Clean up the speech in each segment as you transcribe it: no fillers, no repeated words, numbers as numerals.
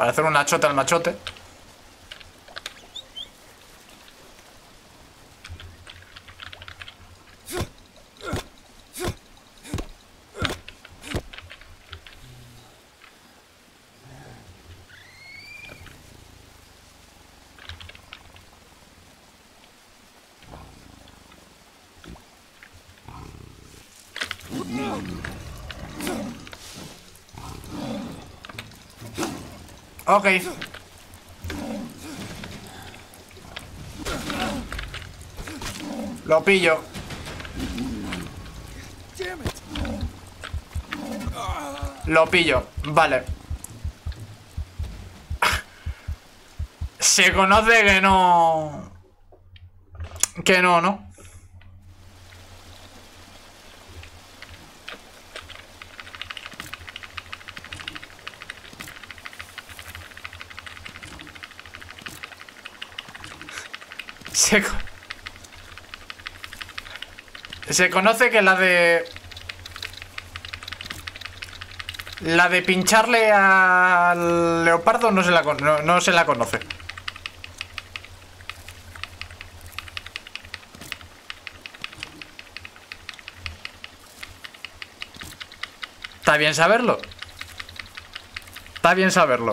Para hacer una chota al machote. Ok. Lo pillo. Lo pillo. Vale. Se conoce que no... Que no, ¿no? Se conoce que la de pincharle al leopardo no se la conoce. Está bien saberlo. Está bien saberlo.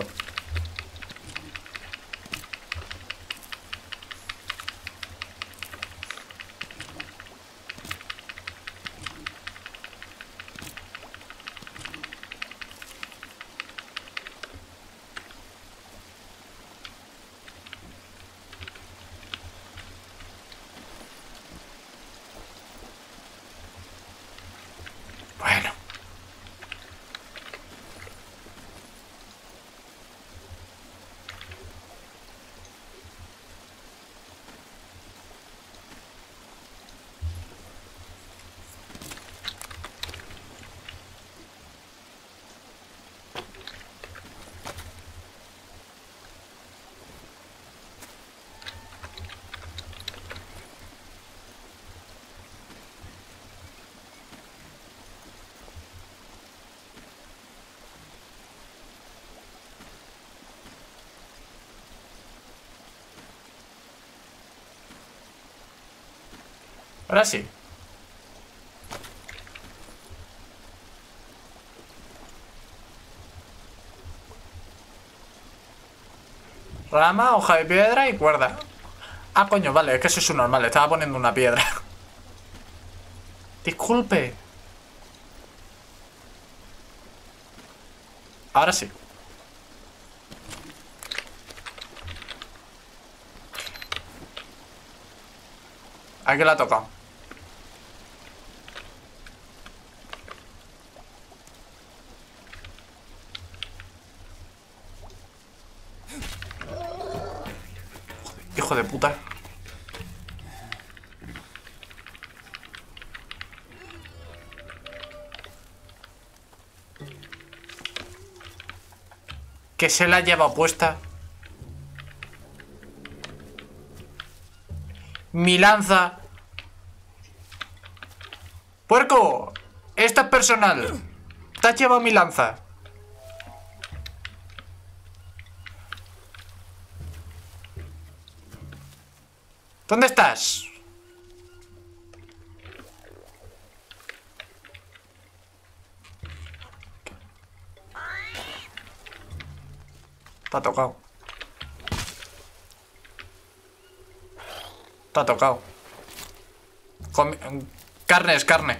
Ahora sí. Rama, hoja de piedra y cuerda. Ah, coño, vale, es que eso es un normal. Le estaba poniendo una piedra. Disculpe. Ahora sí. Aquí la toca. Hijo de puta. Que se la lleva puesta. Mi lanza. ¡Puerco! Esto es personal. Te has llevado mi lanza. ¿Dónde estás? Está tocado. Está tocado. Carne es carne.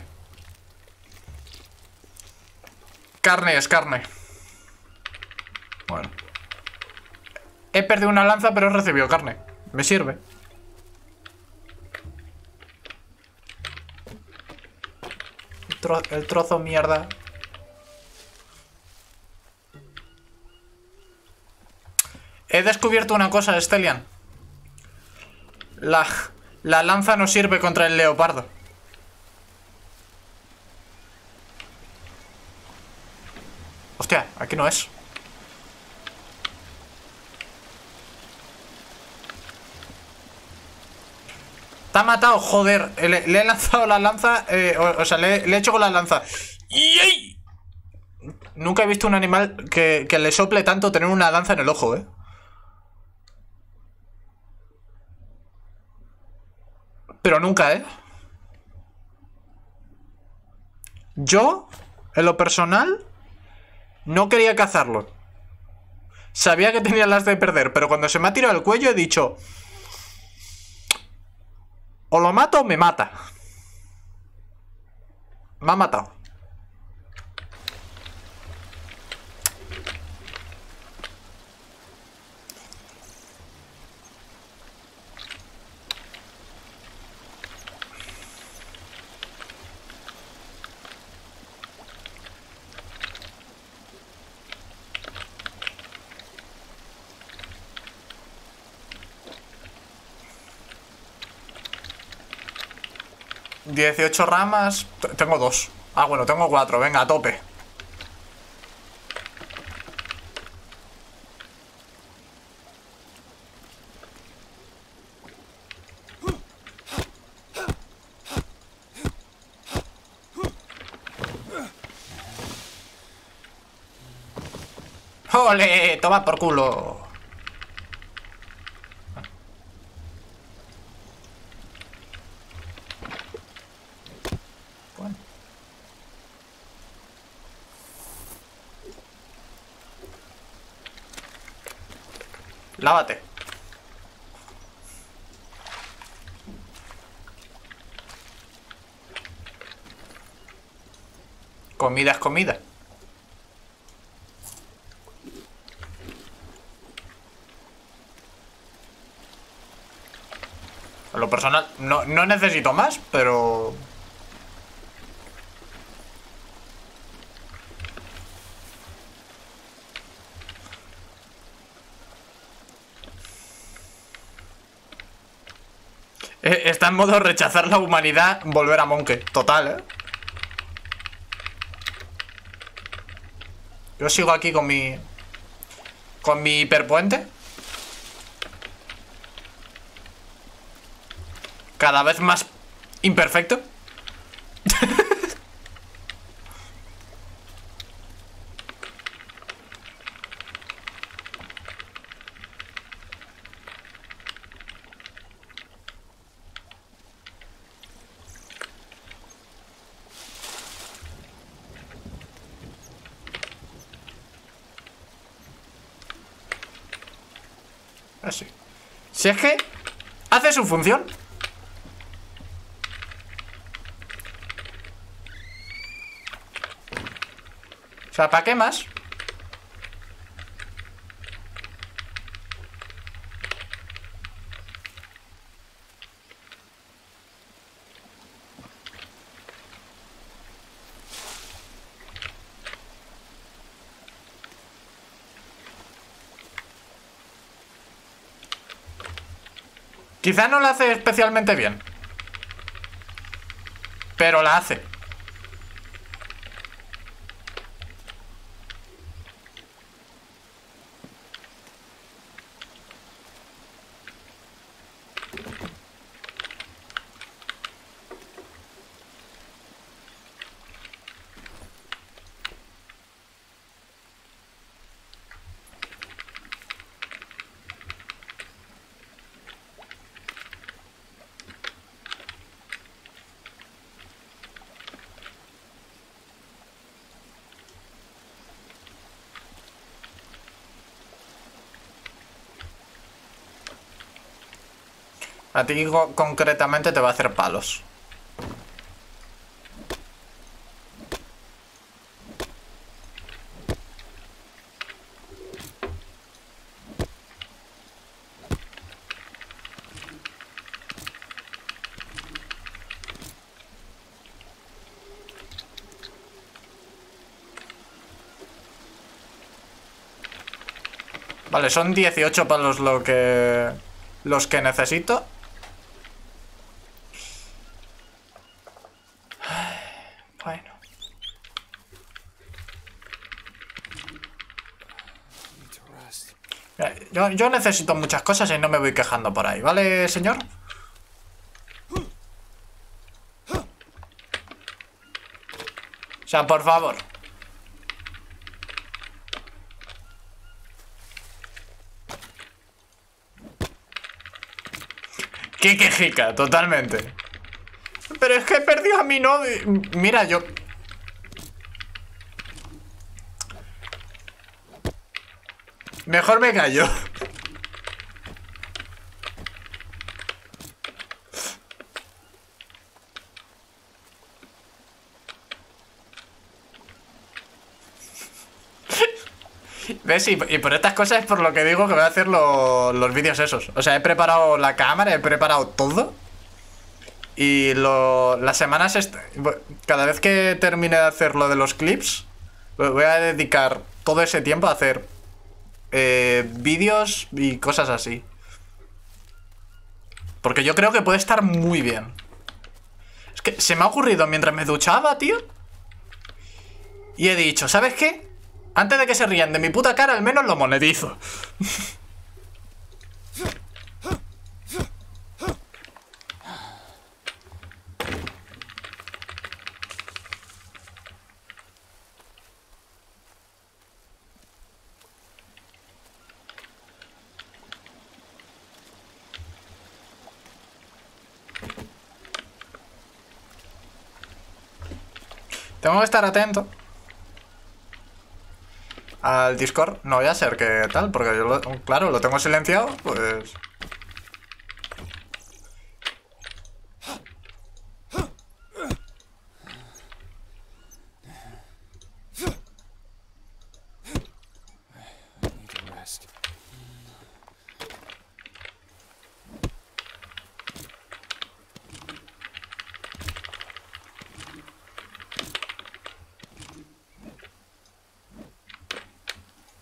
Carne es carne. Bueno. He perdido una lanza, pero he recibido carne. Me sirve. El trozo mierda. He descubierto una cosa, Estelian. La lanza no sirve contra el leopardo. Hostia, aquí no es. Te ha matado, joder. Le he lanzado la lanza. O sea, le he hecho con la lanza. ¡Yey! Nunca he visto un animal que le sople tanto tener una lanza en el ojo, ¿eh? Pero nunca, ¿eh? Yo, en lo personal, no quería cazarlo. Sabía que tenía las de perder, pero cuando se me ha tirado el cuello he dicho... O lo mato o me mata. Me ha matado. ¿18 ramas? Tengo 2. Ah, bueno, tengo 4. Venga, a tope. ¡Ole! Toma por culo. Lávate. Comida es comida. A lo personal, no necesito más, pero... Está en modo rechazar la humanidad, volver a Monke. Total, ¿eh? Yo sigo aquí con mi... con mi hiperpuente. Cada vez más imperfecto. Así. Si es que hace su función. O sea, ¿para qué más? Quizás no la hace especialmente bien, pero la hace. A ti concretamente te va a hacer palos. Vale, son 18 palos los que necesito. Yo necesito muchas cosas y no me voy quejando por ahí, ¿vale, señor? O sea, por favor. Qué quejica, totalmente. Pero es que he perdido a mi novio. Mira, yo... mejor me callo. ¿Ves? Y por estas cosas es por lo que digo que voy a hacer los vídeos esos. O sea, he preparado la cámara, he preparado todo. Y las semanas... cada vez que termine de hacer lo de los clips, voy a dedicar todo ese tiempo a hacer vídeos y cosas así. Porque yo creo que puede estar muy bien. Es que se me ha ocurrido mientras me duchaba, tío. Y he dicho, ¿sabes qué? Antes de que se rían de mi puta cara, al menos lo monetizo. Tengo que estar atento al Discord, no voy a ser que tal, porque yo, claro, lo tengo silenciado, pues...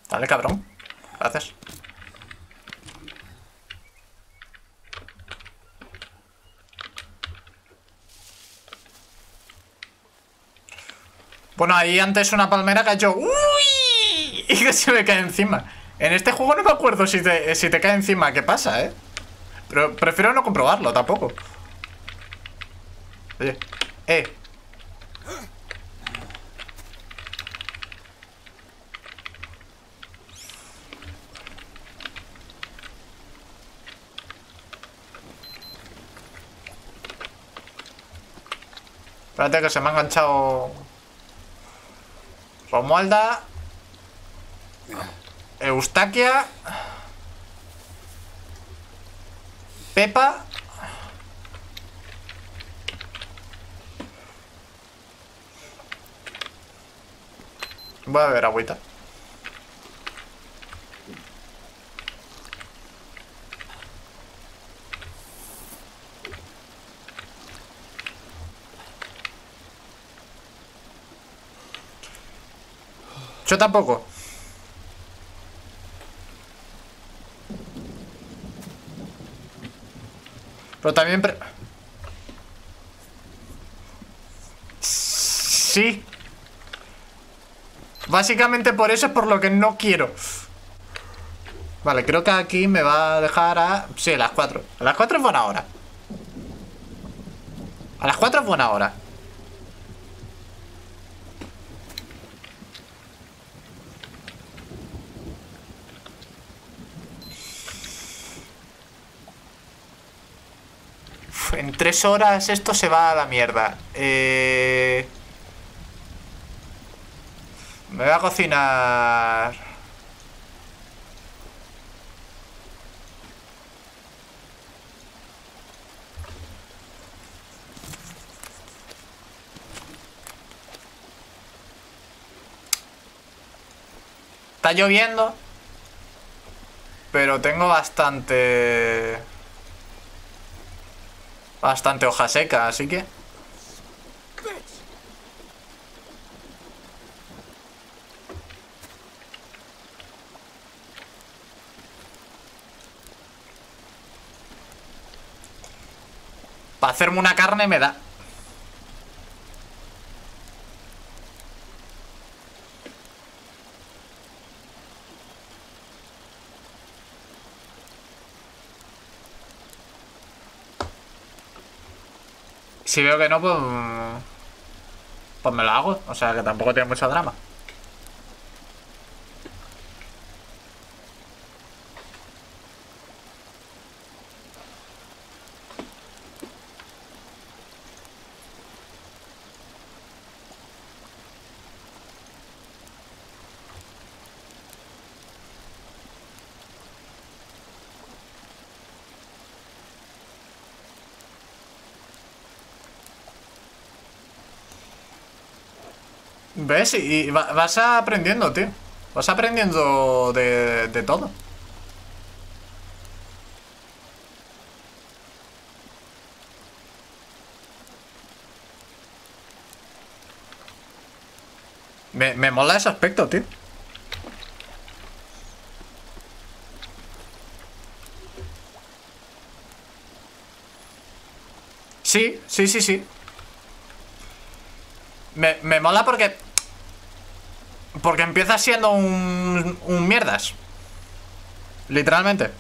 Vale, cabrón. Gracias. Bueno, ahí antes una palmera cayó. ¡Uy! Y que se me cae encima. En este juego no me acuerdo si te cae encima qué pasa, ¿eh? Pero prefiero no comprobarlo tampoco. Oye. Espérate que se me ha enganchado Romualda, Eustaquia, Pepa. Voy a beber agüita. Yo tampoco. Pero también... sí. Básicamente por eso es por lo que no quiero. Vale, creo que aquí me va a dejar a... sí, a las 4. A las 4 es buena hora. A las 4 es buena hora. En 3 horas esto se va a la mierda. Me voy a cocinar. Está lloviendo, pero tengo bastante hoja seca, así que... para hacerme una carne me da. Si veo que no, pues me lo hago. O sea, que tampoco tiene mucho drama. ¿Ves? Y vas aprendiendo, tío. Vas aprendiendo de todo. Me mola ese aspecto, tío. Sí. Me mola porque empiezas siendo un mierdas. Literalmente.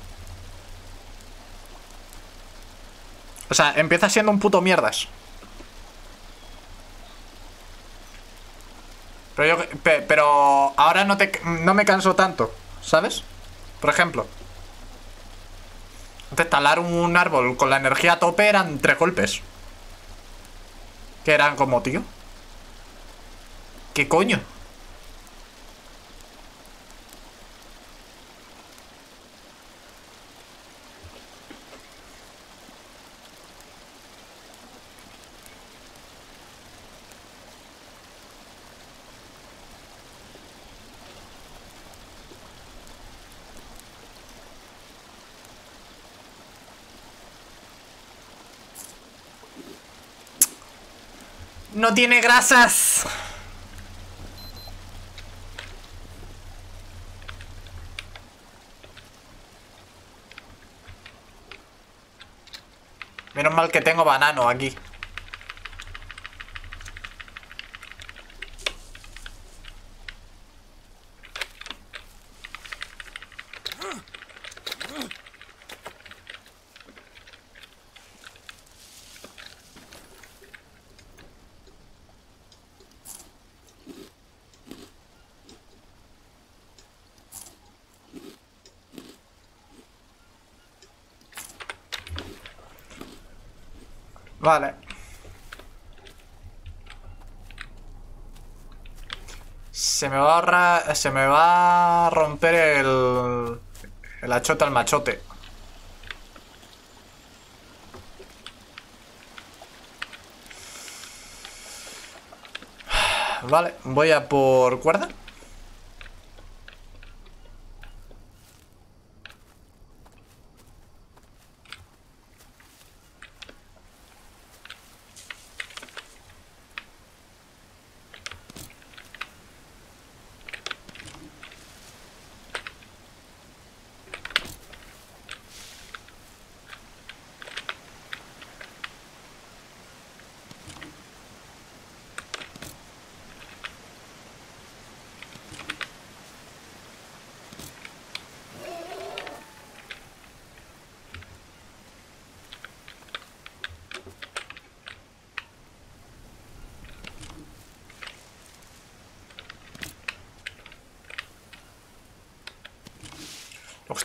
O sea, empiezas siendo un puto mierdas. Pero ahora no me canso tanto, ¿sabes? Por ejemplo, antes talar un árbol con la energía a tope eran 3 golpes. Que eran como, tío, ¿qué coño? No tiene grasas. Menos mal que tengo banano aquí. Vale. Se me va a romper el achote al machote. Vale, voy a por cuerda.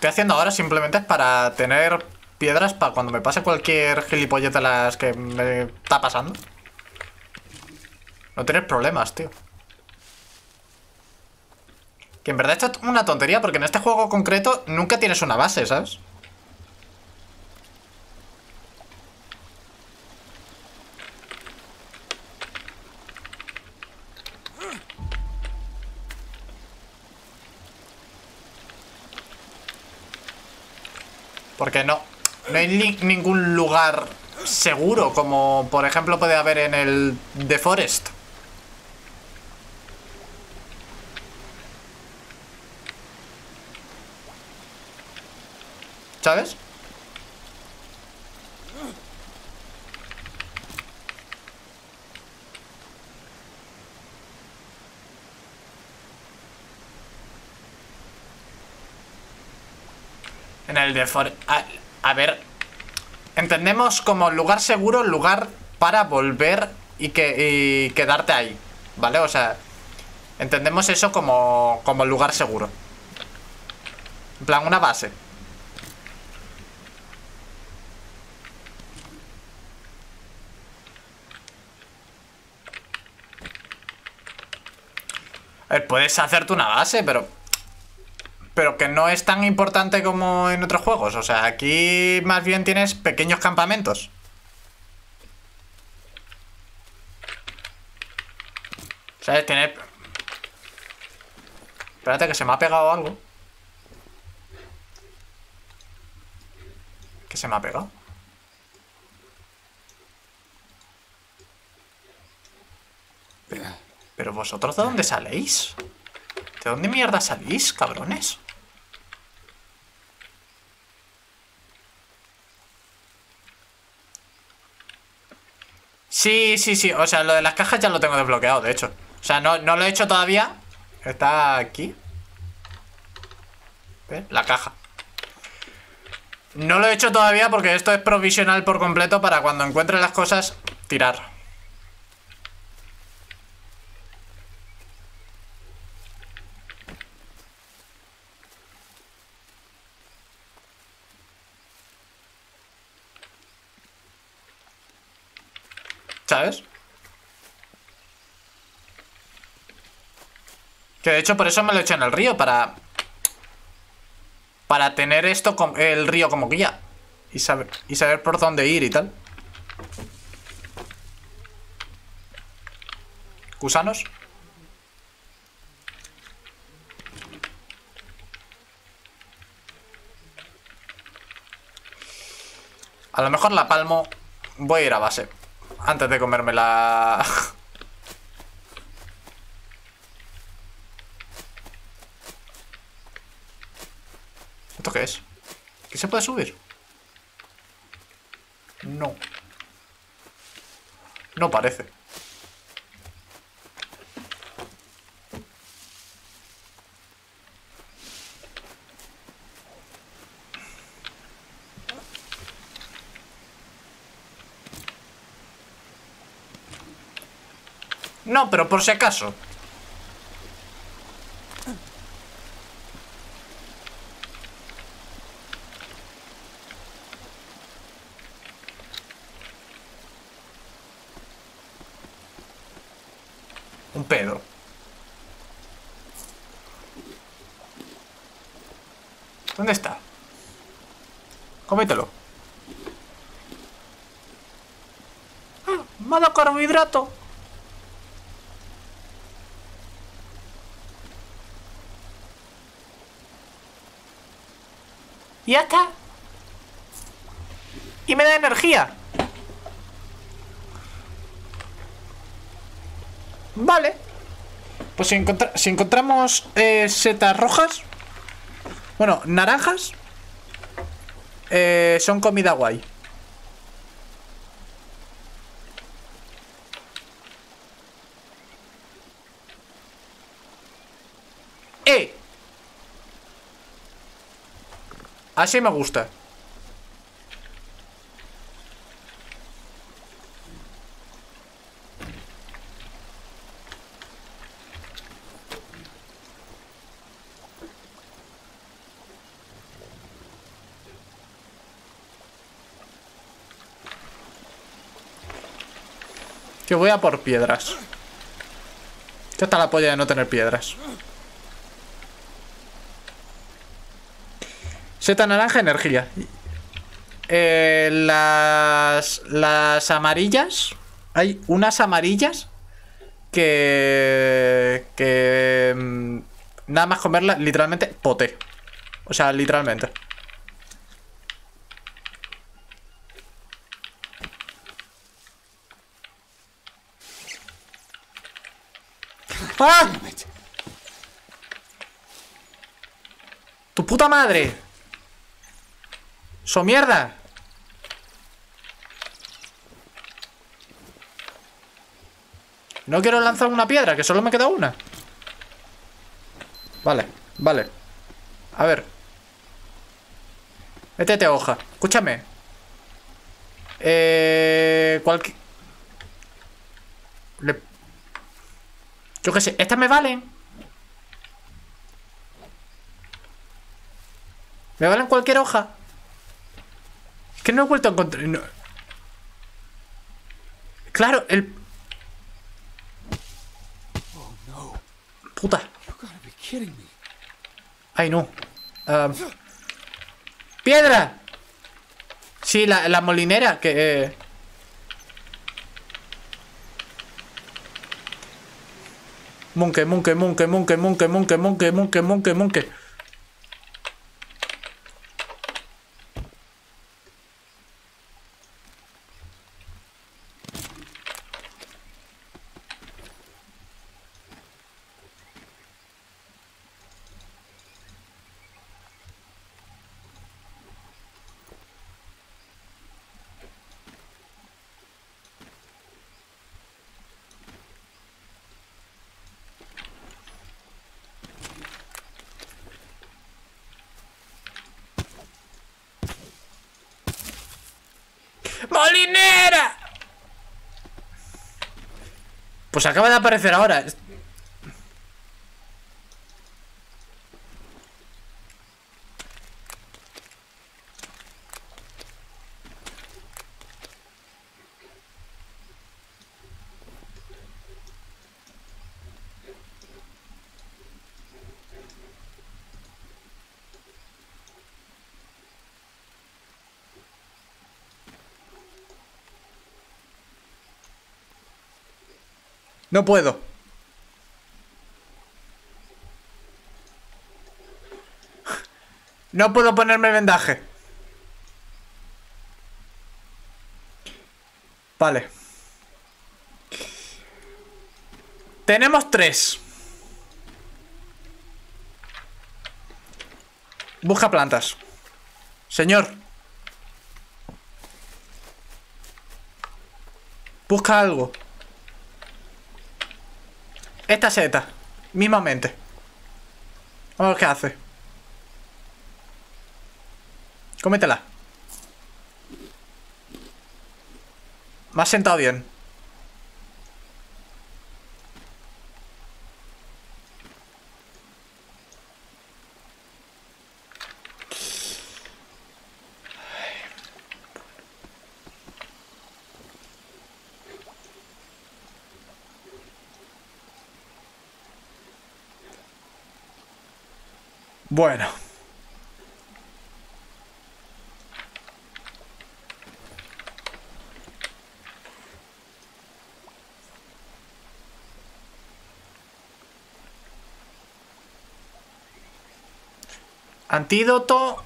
Estoy haciendo ahora simplemente es para tener piedras para cuando me pase cualquier gilipollez de las que me está pasando. No tener problemas, tío. Que en verdad esto es una tontería porque en este juego concreto nunca tienes una base, ¿sabes? Porque no hay ningún lugar seguro, como por ejemplo puede haber en el The Forest. ¿Sabes? En el de a ver, entendemos como lugar seguro, lugar para volver y quedarte ahí, ¿vale? O sea, entendemos eso como lugar seguro. En plan, una base. A ver, puedes hacerte una base, pero que no es tan importante como en otros juegos. O sea, aquí más bien tienes pequeños campamentos. ¿Sabes? Tener... Espérate, que se me ha pegado algo. ¿Qué se me ha pegado? ¿Pero vosotros de dónde saléis? ¿De dónde mierda salís, cabrones? Sí, sí, sí. O sea, lo de las cajas ya lo tengo desbloqueado, de hecho. O sea, no lo he hecho todavía. Está aquí. ¿Ves? La caja. No lo he hecho todavía porque esto es provisional por completo para cuando encuentre las cosas, tirar. ¿Sabes? Que de hecho por eso me lo he hecho en el río, para tener esto, el río como guía y saber por dónde ir y tal. ¿Gusanos? A lo mejor la palmo. Voy a ir a base antes de comerme la... ¿Esto qué es? ¿Qué se puede subir? No. No parece. No, pero por si acaso. Un pedo. ¿Dónde está? Cómetelo. ¡Ah! ¡Me ha dado carbohidrato! Y ya está. Y me da energía. Vale. Pues si encontramos setas rojas. Bueno, naranjas. Son comida guay. Así me gusta. Que voy a por piedras. Ya está la polla de no tener piedras. Seta naranja, energía. Las amarillas. Hay unas amarillas que nada más comerlas, literalmente, poté. O sea, literalmente. ¡Ah! ¡Tu puta madre! ¡So mierda! No quiero lanzar una piedra, que solo me queda una. Vale, vale. A ver. Métete hoja. Escúchame. Yo qué sé, estas me valen. Me valen cualquier hoja. Que no he vuelto a encontrar... No. Claro, el... Puta. Ay, no. ¡Piedra! Sí, la molinera que... Monkey. ¡Molinera! Pues acaba de aparecer ahora. No puedo. No puedo ponerme vendaje. Vale. Tenemos 3. Busca plantas. Señor. Busca algo. Esta seta, mismamente. Vamos a ver qué hace. Cómetela. Me has sentado bien. Bueno. Antídoto.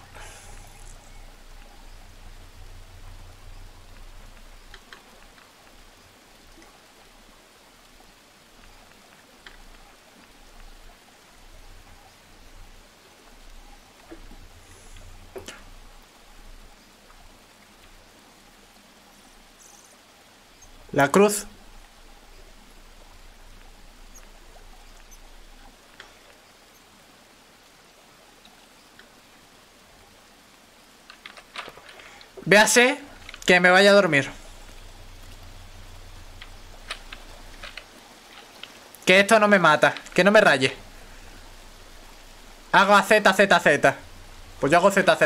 La cruz. Véase que me vaya a dormir. Que esto no me mata. Que no me raye. Hago a Z. Pues yo hago Z.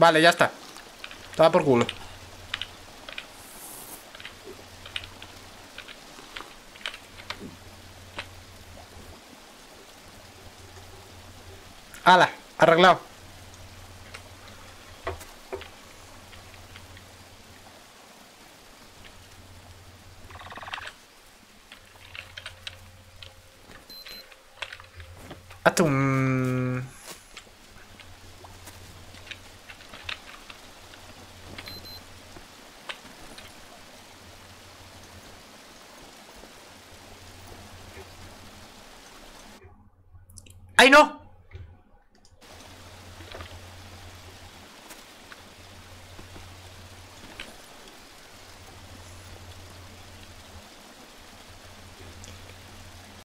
Vale, ya está. Estaba por culo. ¡Hala! Arreglado. Hazte un... ¡Ay, no!